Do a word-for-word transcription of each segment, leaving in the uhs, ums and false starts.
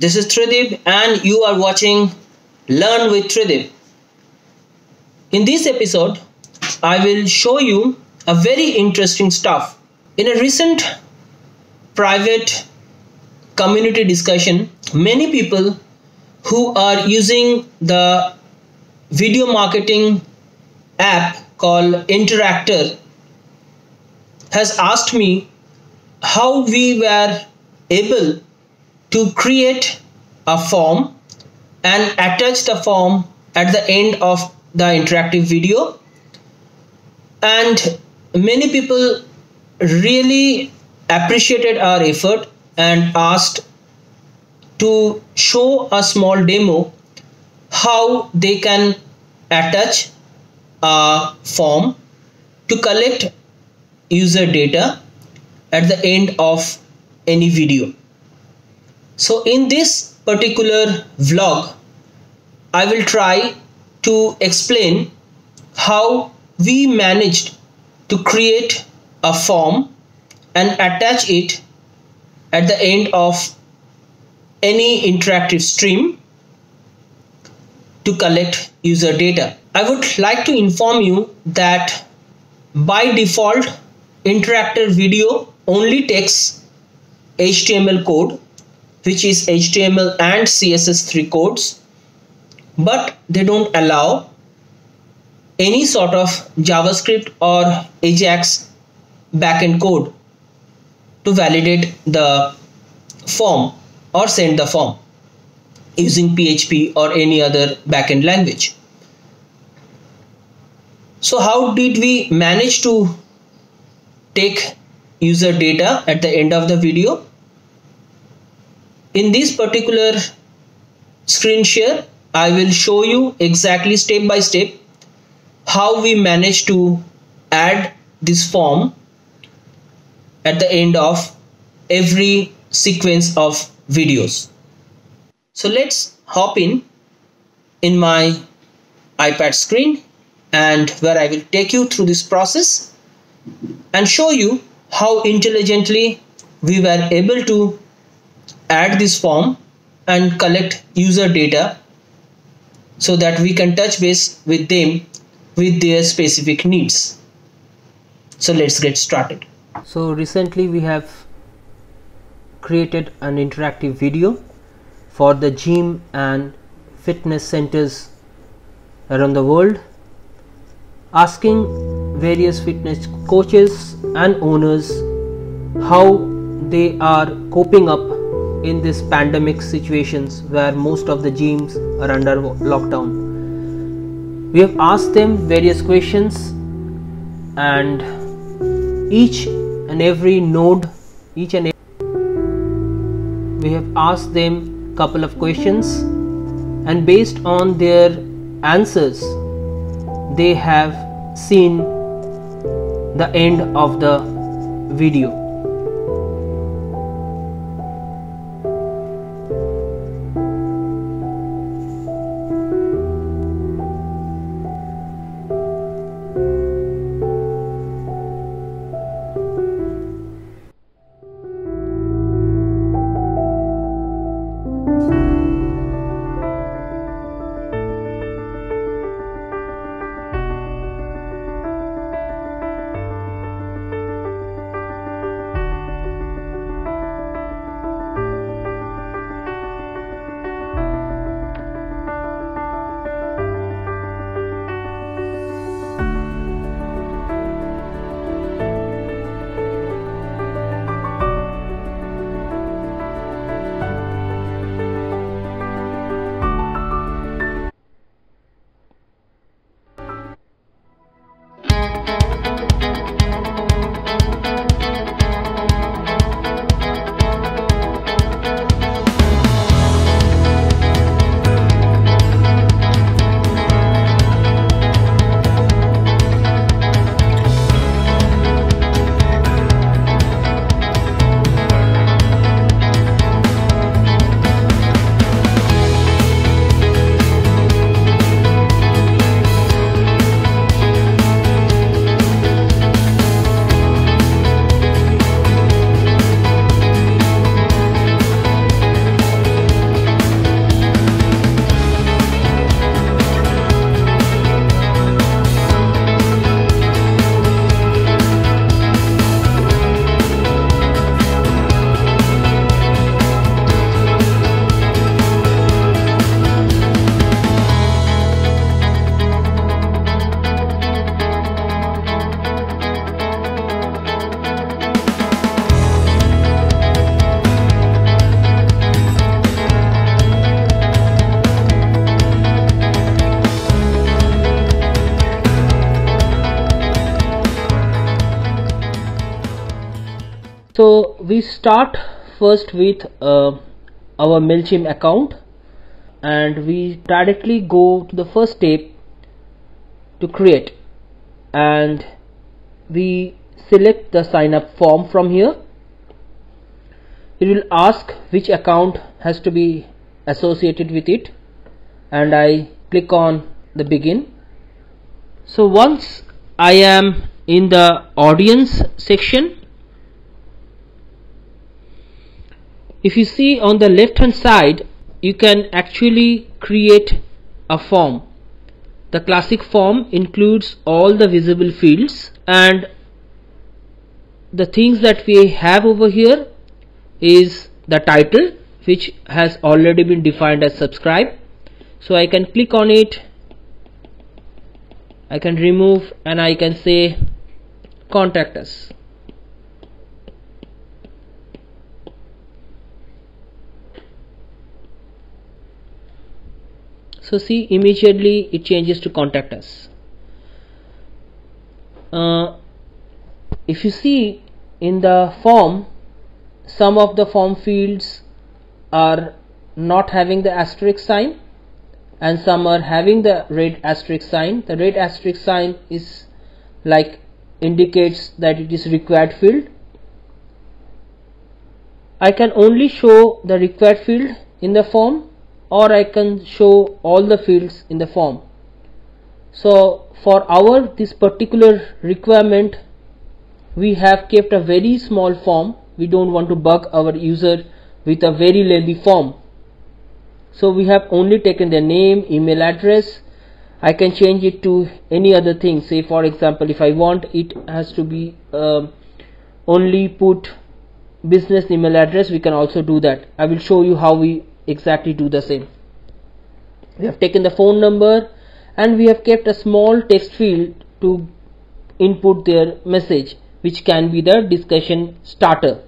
This is Tridib and you are watching Learn with Tridib. In this episode, I will show you a very interesting stuff. In a recent private community discussion, many people who are using the video marketing app called Interactr has asked me how we were able to create a form and attach the form at the end of the interactive video, and many people really appreciated our effort and asked to show a small demo how they can attach a form to collect user data at the end of any video. So in this particular vlog, I will try to explain how we managed to create a form and attach it at the end of any interactive stream to collect user data. I would like to inform you that by default, Interactr video only takes H T M L code, which is H T M L and C S S three codes, but they don't allow any sort of JavaScript or Ajax backend code to validate the form or send the form using P H P or any other backend language. So how did we manage to take user data at the end of the video? In this particular screen share, I will show you exactly step by step how we manage to add this form at the end of every sequence of videos. So let's hop in in my iPad screen, and where I will take you through this process and show you how intelligently we were able to add this form and collect user data so that we can touch base with them with their specific needs. So let's get started. So recently we have created an interactive video for the gym and fitness centers around the world, asking various fitness coaches and owners how they are coping up in this pandemic situations where most of the gyms are under lockdown. We have asked them various questions, and each and every node, each and every, we have asked them couple of questions, and based on their answers they have seen the end of the video. So we start first with uh, our MailChimp account, and we directly go to the first step to create, and we select the sign up form from here. It will ask which account has to be associated with it, and I click on the begin. So once I am in the audience section, if you see on the left hand side, you can actually create a form. The classic form includes all the visible fields, and the things that we have over here is the title, which has already been defined as subscribe. So I can click on it, I can remove, and I can say contact us. So see, immediately it changes to contact us. Uh, if you see in the form, some of the form fields are not having the asterisk sign, and some are having the red asterisk sign. The red asterisk sign is like indicates that it is required field. I can only show the required field in the form, or I can show all the fields in the form. So for our this particular requirement, we have kept a very small form. We don't want to bug our user with a very lengthy form. So we have only taken their name, email address. I can change it to any other thing. Say for example, if I want, it has to be uh, only put business email address, we can also do that. I will show you how we exactly do the same. We have taken the phone number, and we have kept a small text field to input their message, which can be the discussion starter.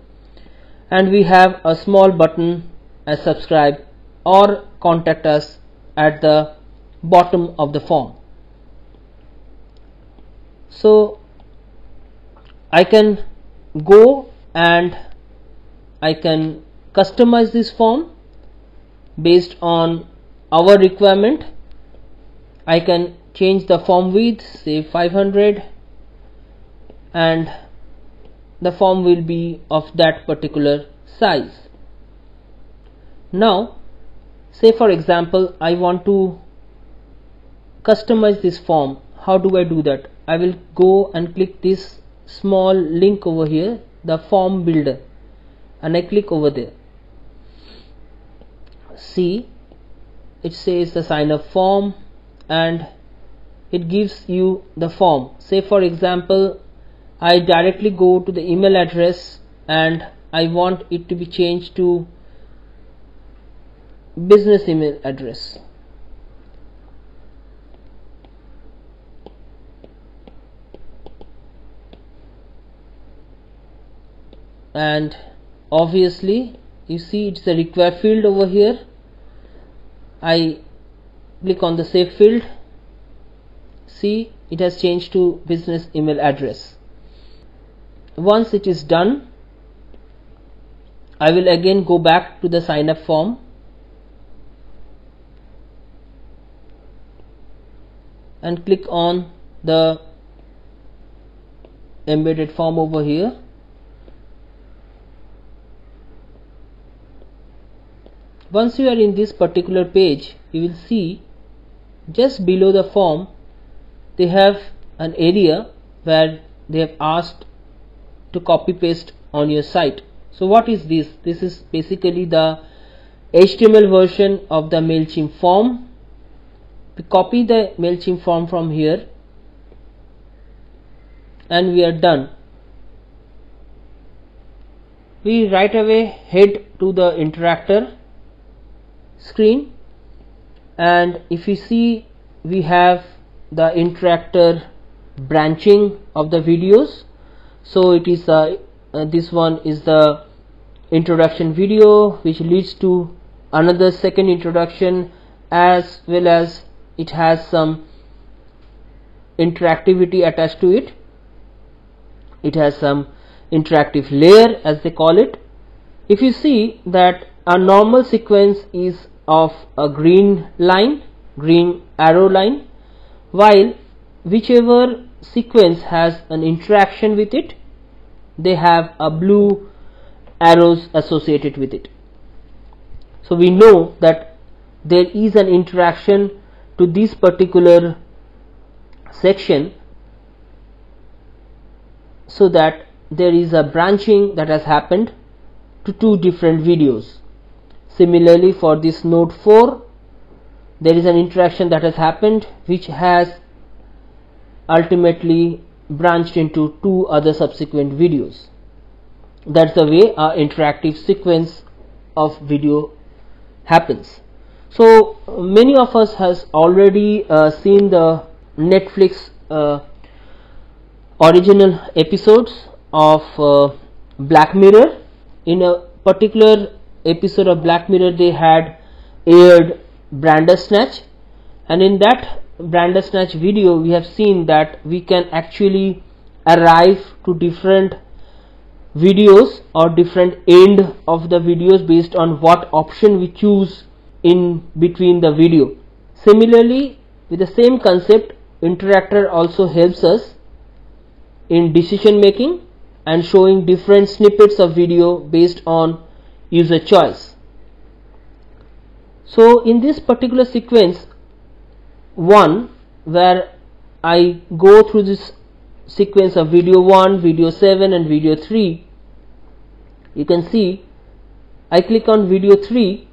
And we have a small button as subscribe or contact us at the bottom of the form. So I can go and I can customize this form based on our requirement. I can change the form width, say five hundred, and the form will be of that particular size. Now say for example, I want to customize this form. How do I do that? I will go and click this small link over here, the form builder, and I click over there. See, it says the sign up form, and it gives you the form. Say for example, I directly go to the email address, and I want it to be changed to business email address. And obviously you see it's a required field over here. I click on the save field. See, it has changed to business email address. Once it is done, I will again go back to the sign up form, and click on the embedded form over here, once you are in this particular page, you will see just below the form they have an area where they have asked to copy paste on your site. So what is this? This is basically the H T M L version of the MailChimp form. We copy the MailChimp form from here, and we are done. We right away head to the Interactr screen, and if you see, we have the Interactr branching of the videos. So it is uh, uh, this one is the introduction video, which leads to another second introduction, as well as it has some interactivity attached to it. It has some interactive layer as they call it. If you see that a normal sequence is of a green line, green arrow line, while whichever sequence has an interaction with it, they have a blue arrows associated with it. So we know that there is an interaction to this particular section, so that there is a branching that has happened to two different videos. Similarly, for this node four, there is an interaction that has happened which has ultimately branched into two other subsequent videos. That's the way our interactive sequence of video happens. So many of us has already uh, seen the Netflix uh, original episodes of uh, Black Mirror. In a particular episode of Black Mirror, they had aired Bandersnatch, and in that Bandersnatch video we have seen that we can actually arrive to different videos or different end of the videos based on what option we choose in between the video. Similarly, with the same concept, Interactr also helps us in decision making and showing different snippets of video based on user choice. So in this particular sequence one, where I go through this sequence of video one, video seven and video three, you can see I click on video three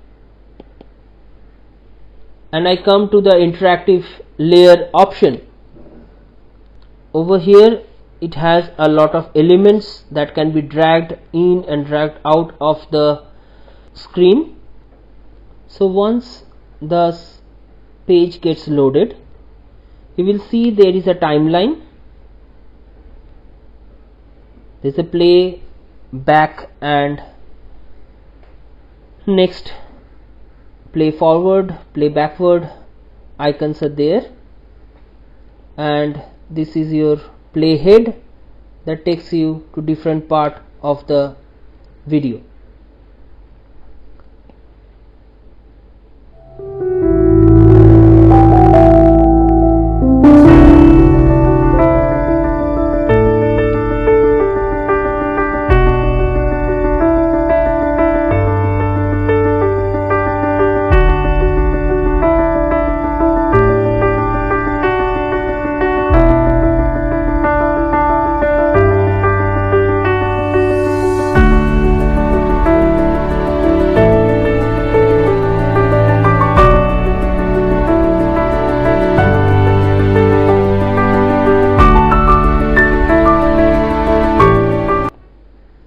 and I come to the interactive layer option. Over here it has a lot of elements that can be dragged in and dragged out of the screen. So once the page gets loaded, you will see there is a timeline, there is a play, back and next, play forward, play backward icons are there, and this is your playhead that takes you to different part of the video.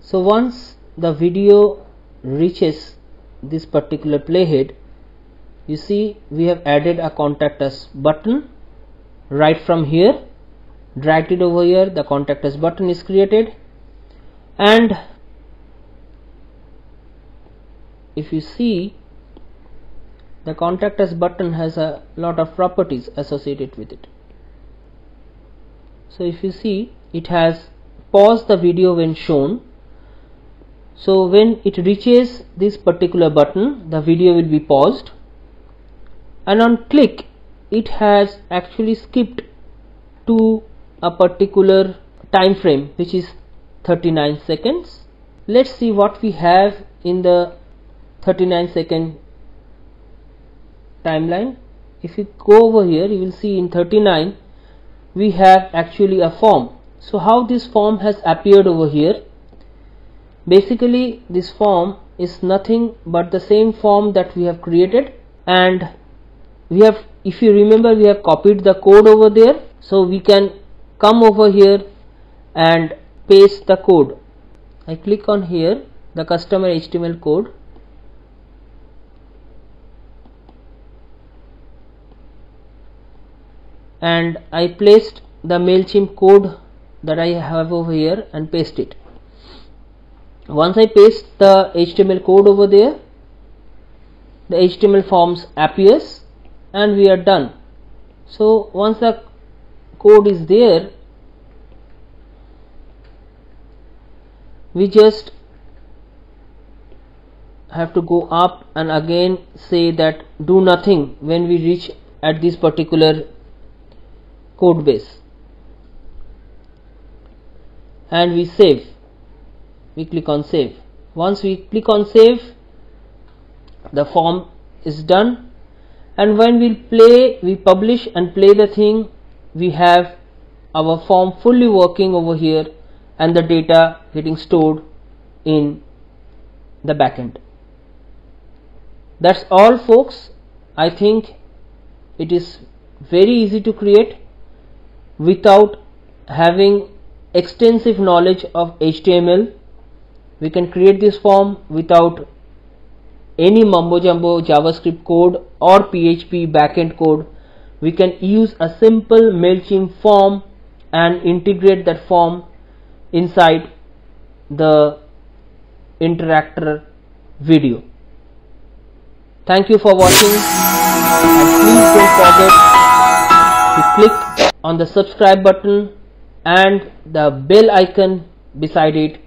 So once the video reaches this particular playhead, you see we have added a contact us button right from here, dragged it over here, the contact us button is created, and if you see the contact us button has a lot of properties associated with it. So if you see, it has paused the video when shown. So when it reaches this particular button, the video will be paused, and on click it has actually skipped to a particular time frame which is thirty-nine seconds. Let's see what we have in the thirty-nine second timeline. If you go over here, you will see in thirty-nine we have actually a form. So how this form has appeared over here? Basically, this form is nothing but the same form that we have created, and we have, if you remember, we have copied the code over there, so we can come over here and paste the code. I click on here, the customer H T M L code, and I placed the MailChimp code that I have over here and paste it. Once I paste the H T M L code over there, the H T M L forms appears and we are done. So once the code is there, we just have to go up and again say that do nothing when we reach at this particular code base, and we save. We click on save. Once we click on save, the form is done, and when we play, we publish and play the thing, we have our form fully working over here and the data getting stored in the backend. That's all, folks. I think it is very easy to create without having extensive knowledge of H T M L. We can create this form without any mumbo jumbo JavaScript code or P H P backend code. We can use a simple MailChimp form and integrate that form inside the Interactr video. Thank you for watching, and please don't forget to click on the subscribe button and the bell icon beside it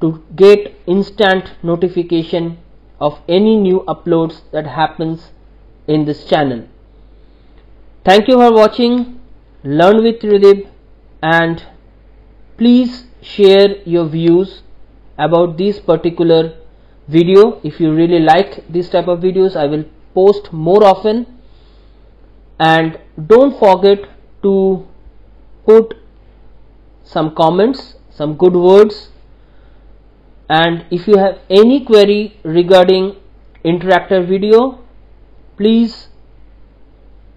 to get instant notification of any new uploads that happens in this channel. Thank you for watching. Learn with Tridib, and please share your views about this particular video. If you really like this type of videos, I will post more often, and don't forget to put some comments, some good words. And if you have any query regarding Interactr video, please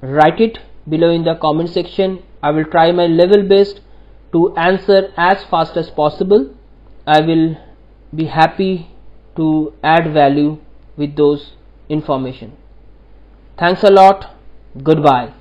write it below in the comment section. I will try my level best to answer as fast as possible. I will be happy to add value with those information. Thanks a lot. Goodbye.